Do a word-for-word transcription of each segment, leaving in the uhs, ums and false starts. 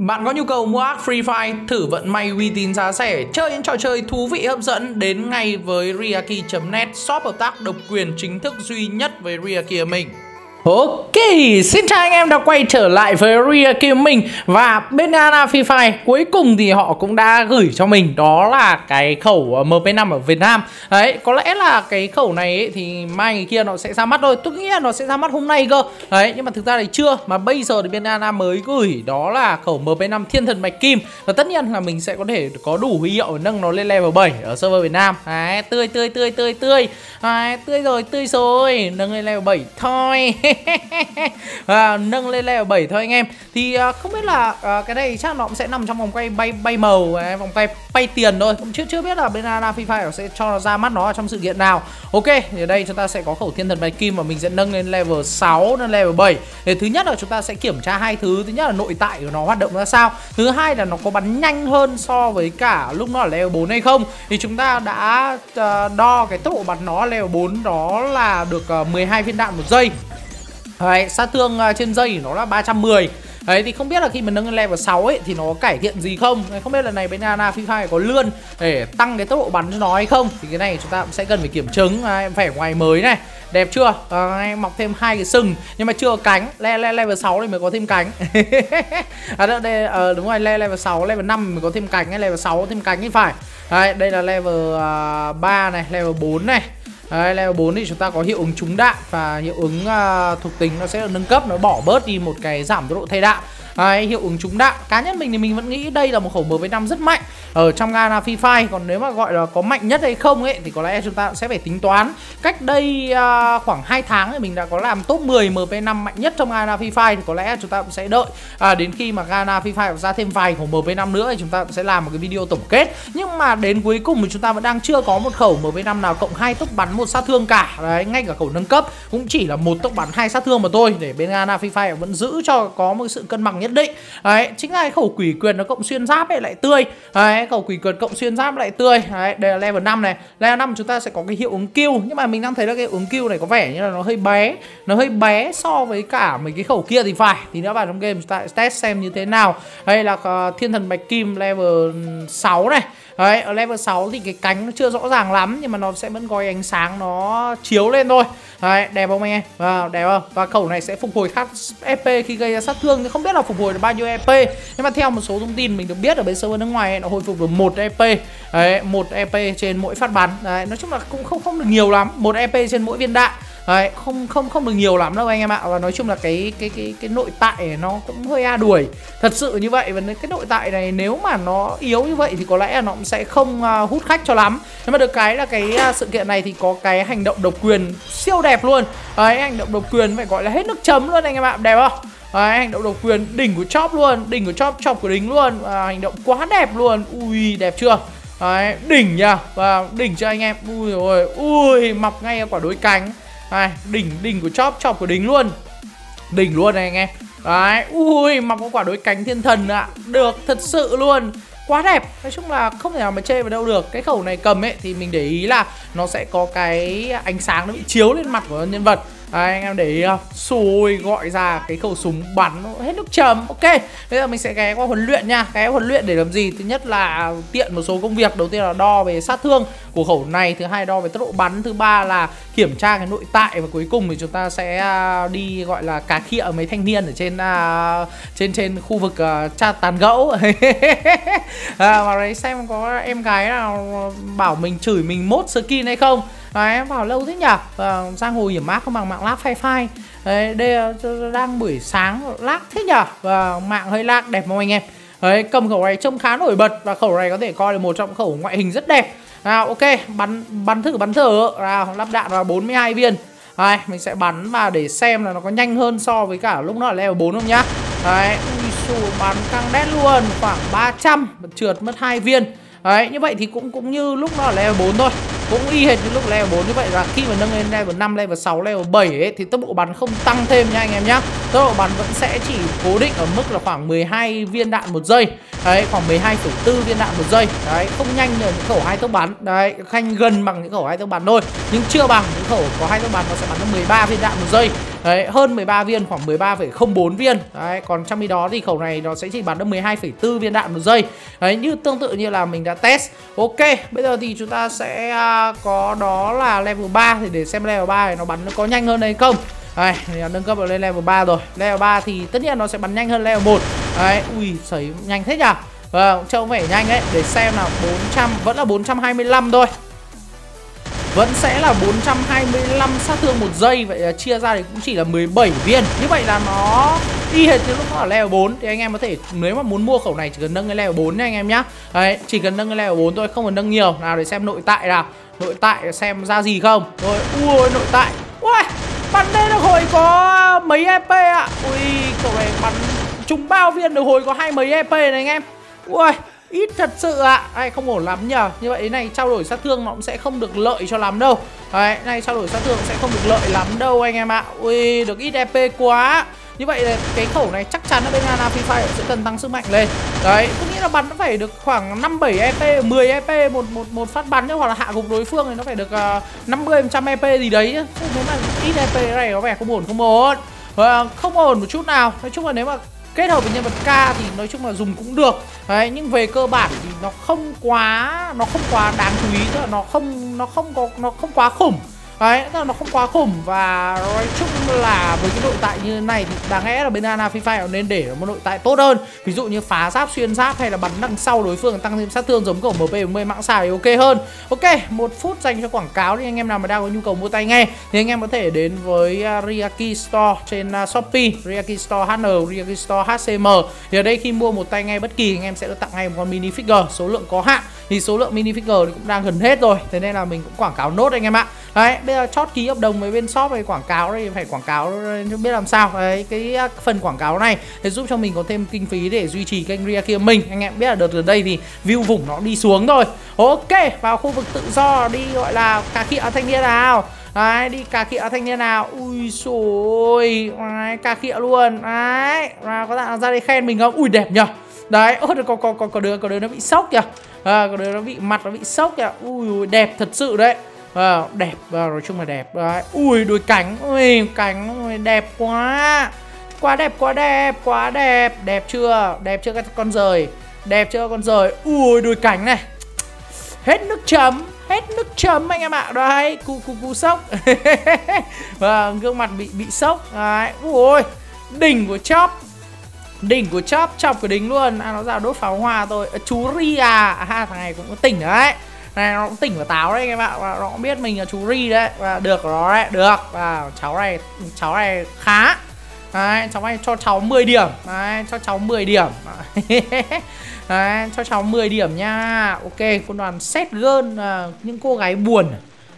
Bạn có nhu cầu mua app Free Fire, thử vận may uy tín giá rẻ, chơi những trò chơi thú vị hấp dẫn, đến ngay với riaki chấm net, shop hợp tác độc quyền chính thức duy nhất với Rikaki Gaming. Ok, xin chào anh em đã quay trở lại với Rikaki Gaming. Và Banana Fifa cuối cùng thì họ cũng đã gửi cho mình, đó là cái khẩu M P năm ở Việt Nam. Đấy, có lẽ là cái khẩu này ấy, thì mai ngày kia nó sẽ ra mắt thôi. Tôi nghĩ là nó sẽ ra mắt hôm nay cơ. Đấy, nhưng mà thực ra thì chưa. Mà bây giờ thì Banana mới gửi đó là khẩu M P năm Thiên Thần Bạch Kim. Và tất nhiên là mình sẽ có thể có đủ huy hiệu nâng nó lên level bảy ở server Việt Nam. Đấy, tươi tươi tươi tươi tươi. Đấy, tươi rồi, tươi rồi. Nâng lên level bảy thôi. À, nâng lên level bảy thôi anh em. Thì à, không biết là à, cái này chắc nó cũng sẽ nằm trong vòng quay bay bay màu, à, vòng quay bay tiền thôi. Cũng chưa chưa biết là Banana Free Fire sẽ cho nó ra mắt nó trong sự kiện nào. Ok, thì ở đây chúng ta sẽ có khẩu Thiên Thần Bạch Kim và mình sẽ nâng lên level sáu lên level bảy. Thì thứ nhất là chúng ta sẽ kiểm tra hai thứ. Thứ nhất là nội tại của nó hoạt động ra sao. Thứ hai là nó có bắn nhanh hơn so với cả lúc nó ở level bốn hay không. Thì chúng ta đã à, đo cái tốc độ bắn nó level bốn, đó là được à, mười hai viên đạn một giây. Đấy, sát thương trên dây nó là ba trăm mười. Đấy, thì không biết là khi mình nâng lên level sáu ấy thì nó có cải thiện gì không. Đấy, không biết là này Banana Free Fire có lươn để tăng cái tốc độ bắn cho nó hay không. Thì cái này chúng ta cũng sẽ cần phải kiểm chứng. Đấy, vẻ ngoài mới này, đẹp chưa? À, mọc thêm hai cái sừng nhưng mà chưa cánh. Level sáu thì mới có thêm cánh. À, đó, đây, à, đúng rồi, level sáu, level năm mới có thêm cánh. Level sáu thêm cánh thì phải. Đấy, đây là level ba này, level bốn này. Đấy, level bốn thì chúng ta có hiệu ứng trúng đạn và hiệu ứng uh, thuộc tính nó sẽ được nâng cấp, nó bỏ bớt đi một cái giảm tốc độ thay đạn. Đấy, hiệu ứng trúng đạn. Cá nhân mình thì mình vẫn nghĩ đây là một khẩu M P năm rất mạnh ở trong Garena Free Fire. Còn nếu mà gọi là có mạnh nhất hay không ấy thì có lẽ chúng ta sẽ phải tính toán. Cách đây uh, khoảng hai tháng thì mình đã có làm top mười M P năm mạnh nhất trong Garena Free Fire. Thì có lẽ chúng ta cũng sẽ đợi à, đến khi mà Garena Free Fire ra thêm vài khẩu M P năm nữa thì chúng ta sẽ làm một cái video tổng kết. Nhưng mà đến cuối cùng thì chúng ta vẫn đang chưa có một khẩu M P năm nào cộng hai tốc bắn một sát thương cả. Đấy, ngay cả khẩu nâng cấp cũng chỉ là một tốc bắn hai sát thương mà thôi, để bên Garena Free Fire vẫn giữ cho có một sự cân bằng nhất định. Đấy, chính là cái khẩu quỷ quyền nó cộng xuyên giáp ấy lại tươi. Đấy, khẩu quỷ quyền cộng xuyên giáp lại tươi. Đấy, đây là level năm này. Level năm chúng ta sẽ có cái hiệu ứng kill, nhưng mà mình đang thấy là cái hiệu ứng kill này có vẻ như là nó hơi bé, nó hơi bé so với cả mấy cái khẩu kia thì phải. Thì nữa vào trong game chúng ta test xem như thế nào. Đây là uh, Thiên Thần Bạch Kim level sáu này. Đấy, ở level sáu thì cái cánh nó chưa rõ ràng lắm, nhưng mà nó sẽ vẫn có ánh sáng nó chiếu lên thôi. Đấy, đẹp không anh em? Wow, đẹp không? Và khẩu này sẽ phục hồi khắc ép pê khi gây ra sát thương, thì không biết là phục hồi được bao nhiêu ép pê. Nhưng mà theo một số thông tin mình được biết ở bên server nước ngoài ấy, nó hồi phục được một E P. Đấy, một E P trên mỗi phát bắn. Đấy, nói chung là cũng không không được nhiều lắm, một E P trên mỗi viên đạn. Đấy, không không không được nhiều lắm đâu anh em ạ. Và nói chung là cái cái cái cái nội tại nó cũng hơi a đuổi. Thật sự như vậy, và cái nội tại này nếu mà nó yếu như vậy thì có lẽ là nó cũng sẽ không uh, hút khách cho lắm. Nhưng mà được cái là cái uh, sự kiện này thì có cái hành động độc quyền siêu đẹp luôn. Đấy, hành động độc quyền phải gọi là hết nước chấm luôn anh em ạ, đẹp không? Đấy, hành động độc quyền đỉnh của chóp luôn, đỉnh của chóp, chóp của đỉnh luôn. À, hành động quá đẹp luôn. Ui, đẹp chưa? Đấy, đỉnh nha. Và đỉnh cho anh em. Ui rồi, ui, mọc ngay quả đối cánh. Đấy, đỉnh đỉnh của chóp, chóp của đỉnh luôn. Đỉnh luôn này anh em. Đấy, ui, mọc quả đối cánh thiên thần ạ. À. Được thật sự luôn. Quá đẹp, nói chung là không thể nào mà chê vào đâu được. Cái khẩu này cầm ấy thì mình để ý là nó sẽ có cái ánh sáng nó bị chiếu lên mặt của nhân vật. Đấy, anh em để ý không? Xôi gọi ra cái khẩu súng bắn hết nước chấm. Ok, bây giờ mình sẽ ghé qua huấn luyện nha. Ghé huấn luyện để làm gì? Thứ nhất là tiện một số công việc. Đầu tiên là đo về sát thương của khẩu này. Thứ hai đo về tốc độ bắn. Thứ ba là kiểm tra cái nội tại. Và cuối cùng thì chúng ta sẽ đi gọi là cà khịa mấy thanh niên ở trên uh, trên trên khu vực uh, cha tán gẫu. À, vào đấy xem có em gái nào bảo mình chửi mình mốt skin hay không. Đấy, vào lâu thế nhỉ. À, giang hồ hiểm ác không bằng mạng lag Free Fire. Đấy, đây đang buổi sáng lag thế nhỉ. Và mạng hơi lag, đẹp không anh em? Đấy, cầm khẩu này trông khá nổi bật. Và khẩu này có thể coi là một trong khẩu ngoại hình rất đẹp. À, ok, bắn bắn thử bắn thử à, lắp đạn vào bốn mươi hai viên. Đấy, mình sẽ bắn và để xem là nó có nhanh hơn so với cả lúc nó ở level bốn không nhá. Đấy, bắn căng đét luôn, khoảng ba trăm, trượt mất hai viên. Đấy, như vậy thì cũng cũng như lúc nó ở level bốn thôi. Cũng y hệt như lúc level bốn như vậy, là khi mà nâng lên level năm, level sáu, level bảy ấy, thì tốc độ bắn không tăng thêm nha anh em nhá. Tốc độ bắn vẫn sẽ chỉ cố định ở mức là khoảng mười hai viên đạn một giây. Đấy, khoảng mười hai phẩy bốn viên đạn một giây. Đấy, không nhanh như những khẩu hai tốc bắn. Đấy, khanh gần bằng những khẩu hai tốc bắn thôi, nhưng chưa bằng những khẩu có hai tốc bắn, nó sẽ bắn được mười ba viên đạn một giây. đấy, hơn mười ba viên, khoảng mười ba phẩy không bốn viên đấy. Còn trong khi đó thì khẩu này nó sẽ chỉ bắn được mười hai phẩy bốn viên đạn một giây đấy, như tương tự như là mình đã test. Ok, bây giờ thì chúng ta sẽ có đó là level ba, thì để xem level ba này nó bắn nó có nhanh hơn hay không. Đây, nâng cấp lên level ba rồi. Level ba thì tất nhiên nó sẽ bắn nhanh hơn level một. Đấy, ui, sấy nhanh thế nhỉ. Vâng, trông vẻ nhanh đấy. Để xem nào, bốn trăm, vẫn là bốn trăm hai mươi lăm thôi. Vẫn sẽ là bốn trăm hai mươi lăm sát thương một giây. Vậy là chia ra thì cũng chỉ là mười bảy viên. Như vậy là nó y hệt như lúc nó ở level bốn. Thì anh em có thể, nếu mà muốn mua khẩu này chỉ cần nâng cái level bốn nha anh em nhá. Đấy, chỉ cần nâng cái level bốn thôi, không cần nâng nhiều. Nào, để xem nội tại nào. Nội tại xem ra gì không. Rồi, ui, nội tại. Ui, bắn đây được hồi có mấy ép pê ạ. À. Ui, cậu này bắn trúng bao viên được hồi có hai mấy ép pê này anh em. Ui, ít thật sự ạ. À. Ai không ổn lắm nhờ. Như vậy này trao đổi sát thương nó cũng sẽ không được lợi cho lắm đâu. Đấy, này trao đổi sát thương sẽ không được lợi lắm đâu anh em ạ. À. Ui, được ít ép pê quá. Như vậy là cái khẩu này chắc chắn ở bên Banana Fifa sẽ cần tăng sức mạnh lên. Đấy, tôi nghĩ là bắn nó phải được khoảng năm bảy ép pê, mười ép pê một một một phát bắn, hoặc là hạ gục đối phương thì nó phải được uh, năm mươi đến một trăm ép pê gì đấy chứ. Nếu mà ít ép pê này có vẻ không ổn, không ổn. Uh, không ổn một chút nào. Nói chung là nếu mà kết hợp với nhân vật K thì nói chung là dùng cũng được. Đấy, nhưng về cơ bản thì nó không quá nó không quá đáng chú ý, tức là nó không nó không có nó không quá khủng. Đấy, nó không quá khủng, và nói chung là với cái nội tại như thế này thì đáng lẽ là bên Banana Fifa nên để một nội tại tốt hơn. Ví dụ như phá giáp, xuyên giáp hay là bắn đằng sau đối phương tăng thêm sát thương giống của em pê mười mạng xài ok hơn. Ok, một phút dành cho quảng cáo thì anh em nào mà đang có nhu cầu mua tay nghe thì anh em có thể đến với Rikaki Store trên Shopee, Rikaki Store hát en, Rikaki Store hát xê em. Thì ở đây khi mua một tay nghe bất kỳ anh em sẽ được tặng ngay một con mini figure, số lượng có hạn. Thì số lượng mini figure thì cũng đang gần hết rồi, thế nên là mình cũng quảng cáo nốt anh em ạ. Đấy, bây giờ chót ký hợp đồng với bên shop về quảng cáo thì phải quảng cáo không biết làm sao. Đấy, cái phần quảng cáo này để giúp cho mình có thêm kinh phí để duy trì kênh Rikaki Gaming. Anh em biết là đợt gần đây thì view vùng nó đi xuống rồi. Ok, vào khu vực tự do đi, gọi là cà khịa thanh niên nào. Đấy, đi cà khịa thanh niên nào. Ui xôi, cà khịa luôn. Đấy, và có bạn ra đây khen mình không? Ui đẹp nhờ. Đấy, ôi có có có có đứa có đứa nó bị sốc kìa. À, có đứa nó bị mặt nó bị sốc kìa. Ui đẹp thật sự đấy. À, đẹp, à, nói chung là đẹp. Đấy. Ui đôi cánh, ui cánh, ui, đẹp quá. Quá đẹp, quá đẹp, quá đẹp. Đẹp chưa, đẹp chưa các con rời. Đẹp chưa con rời, ui đôi cánh này. Hết nước chấm, hết nước chấm anh em ạ. Đấy, cú cú cú sốc. Và gương mặt bị bị sốc. Đấy, ui, đỉnh của chóp. Đỉnh của chóp, chọc cái đính luôn. À, nó ra đốt pháo hoa thôi. À, chú Ri à, à thằng này cũng có tỉnh đấy. Này nó cũng tỉnh và táo đấy các bạn, nó cũng biết mình là chú Ri đấy, và được nó đấy, được. Và cháu này cháu này khá. Đấy, cháu này cho cháu mười điểm. Đấy, cho cháu mười điểm. Đấy, cho cháu mười điểm nha. Ok, quân đoàn set girl, à, những cô gái buồn.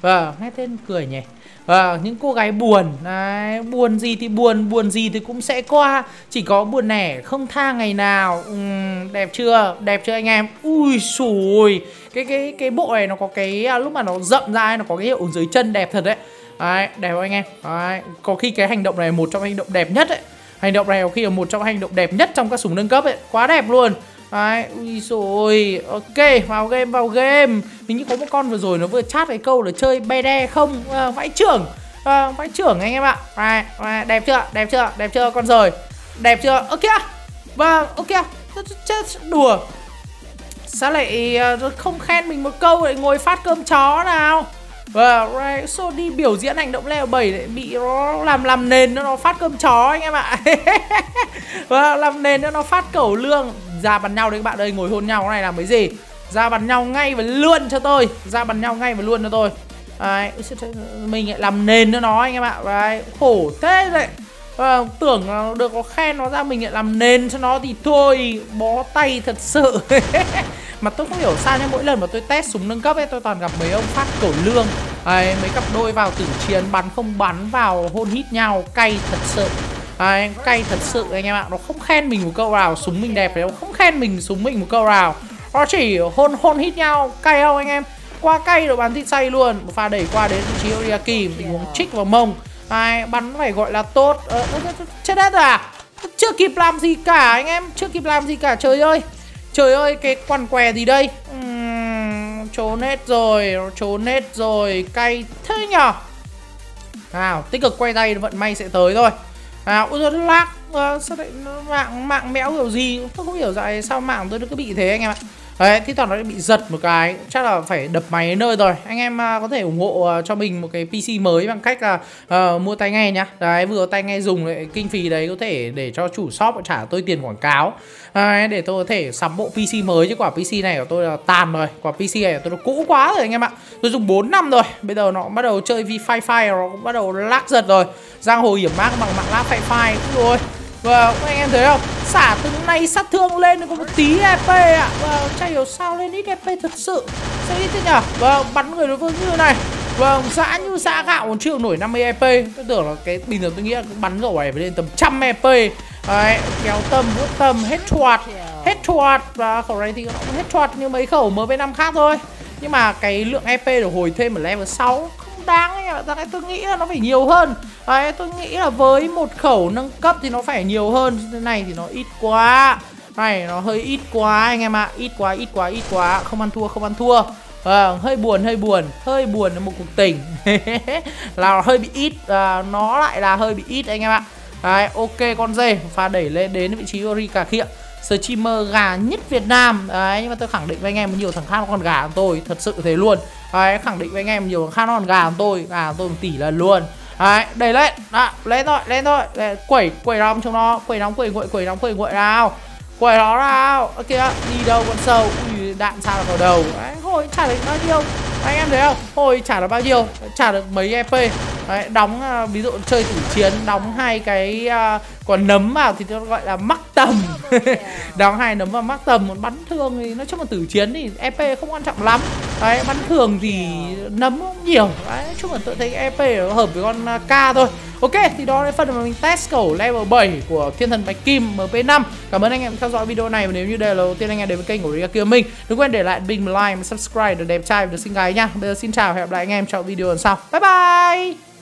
Vâng, nghe tên cười nhỉ. Vâng, những cô gái buồn. Đấy, buồn gì thì buồn, buồn gì thì cũng sẽ qua, chỉ có buồn nẻ không tha ngày nào. uhm, Đẹp chưa, đẹp chưa anh em. Ui xùi, cái cái cái bộ này nó có cái, lúc mà nó rậm ra nó có cái hiệu ứng dưới chân đẹp thật đấy. Đấy, đẹp không anh em. Đấy, có khi cái hành động này một trong hành động đẹp nhất ấy. Hành động này có khi là một trong hành động đẹp nhất trong các súng nâng cấp ấy. Quá đẹp luôn. Đấy, ui rồi. Ok, vào game, vào game. Mình như có một con vừa rồi nó vừa chat cái câu là chơi bê đe không. À, vãi trưởng, à, vãi trưởng anh em ạ. à, à, Đẹp chưa, đẹp chưa, đẹp chưa con rồi. Đẹp chưa, ơ kìa. Vâng, ơ kìa, chết đùa. Sao lại không khen mình một câu lại ngồi phát cơm chó nào. Và right, so đi biểu diễn hành động level bảy lại bị nó làm làm nền nữa, nó phát cơm chó anh em ạ. Và làm nền nữa nó phát cẩu lương. Ra bắn nhau đấy các bạn ơi, ngồi hôn nhau cái này làm cái gì. Ra bắn nhau ngay và luôn cho tôi. Ra bắn nhau ngay và luôn cho tôi. Đấy, mình lại làm nền nữa nó anh em ạ. Đấy, khổ thế đấy. À, tưởng nó được có khen nó ra mình lại làm nền cho nó thì thôi bó tay thật sự. Mà tôi không hiểu sao nhưng mỗi lần mà tôi test súng nâng cấp ấy tôi toàn gặp mấy ông phát cổ lương. Đấy, mấy cặp đôi vào tử chiến bắn không bắn vào hôn hít nhau cay thật sự. Đấy, cay thật sự anh em ạ. Nó không khen mình một câu nào súng mình đẹp đấy, nó không khen mình súng mình một câu nào, nó chỉ hôn hôn hít nhau cay không anh em. Qua cay rồi bắn thịt say luôn. Một pha đẩy qua đến vị trí Riaki, tình huống trích vào mông. Đấy, bắn phải gọi là tốt. ờ, Chết hết rồi à. Chưa kịp làm gì cả anh em, chưa kịp làm gì cả. Trời ơi, trời ơi, cái quằn què gì đây. uhm, Trốn hết rồi, trốn hết rồi. Cay thế nhở. Nào, tích cực quay tay vận may sẽ tới thôi. Nào, ui giời, lag à, sao lại mạng mạng méo kiểu gì, tôi không hiểu dạy sao mạng tôi nó cứ bị thế anh em ạ. Đấy, thi thoảng nó bị giật một cái, chắc là phải đập máy đến nơi rồi. Anh em có thể ủng hộ cho mình một cái pê xê mới bằng cách là uh, mua tai nghe nhá. Đấy, vừa tai nghe dùng lại kinh phí đấy có thể để cho chủ shop trả tôi tiền quảng cáo. Đấy, để tôi có thể sắm bộ pê xê mới, chứ quả pê xê này của tôi là tàn rồi. Quả pê xê này của tôi nó cũ quá rồi anh em ạ. Tôi dùng bốn năm rồi, bây giờ nó bắt đầu chơi vi-fi fire, nó cũng bắt đầu lag giật rồi. Giang hồ hiểm mát bằng mạng lag fi-fi cũng rồi. Và wow, anh em thấy không? Xả từ nay sát thương lên có một tí đê pê ạ. Và wow, chả hiểu sao lên ít đê pê thật sự. Sao ít thế nhỉ? Và wow, bắn người đối phương như này. Vâng, wow, dã như dã gạo còn chưa nổi năm mươi e pê. Tôi tưởng là cái bình thường tôi nghĩ là bắn gẩu này phải lên tầm một trăm e pê. Đấy, kéo tầm, vuốt tầm, hết chuột, hết chuột. Và khẩu này thì nó cũng hết chuột như mấy khẩu em pê năm khác thôi. Nhưng mà cái lượng e pê được hồi thêm ở level sáu đáng ấy, rằng tôi nghĩ là nó phải nhiều hơn. Đấy, tôi nghĩ là với một khẩu nâng cấp thì nó phải nhiều hơn. Thế này thì nó ít quá, này nó hơi ít quá anh em ạ. à. Ít quá, ít quá, ít quá, không ăn thua, không ăn thua. À, hơi buồn, hơi buồn, hơi buồn một cuộc tình là hơi bị ít, à, nó lại là hơi bị ít anh em ạ. Đấy, ok con dê pha đẩy lên đến vị trí Rikaki, streamer gà nhất Việt Nam. Đấy, nhưng mà tôi khẳng định với anh em nhiều thằng khác nó còn gà hơn tôi, thật sự thế luôn. Đấy, khẳng định với anh em nhiều thằng khác nó còn gà hơn tôi, gà hơn tôi một tỷ lần luôn. Đấy, đẩy lên, đó, lên thôi, lên thôi, lên, quẩy, quẩy nóng trong nó, quẩy nóng, quẩy nguội, quẩy nóng, quẩy nguội nào, quẩy nó nào, kìa, đi đâu con sâu, ui, đạn sao vào đầu, đấy, hồi chả được bao nhiêu, anh em thấy không, hồi chả được bao nhiêu, chả được mấy e pê. Đấy, đóng ví dụ chơi thủ chiến đóng hai cái uh, còn nấm vào thì nó gọi là mắc tầm đóng hai nấm vào mắc tầm, còn bắn thường thì nói chung là tử chiến thì e pê không quan trọng lắm. Đấy, bắn thường thì nấm cũng nhiều. Đấy, nói chung là tôi thấy e pê nó hợp với con K thôi. Ok, thì đó là phần mà mình test khẩu level bảy của Thiên Thần Bạch Kim em pê năm. Cảm ơn anh em theo dõi video này. Và nếu như đây là đầu tiên anh em đến với kênh của Rikaki Gaming, đừng quên để lại bình like, subscribe, được đẹp trai, được xinh gái nha. Bây giờ xin chào và hẹn gặp lại anh em trong video lần sau. Bye bye.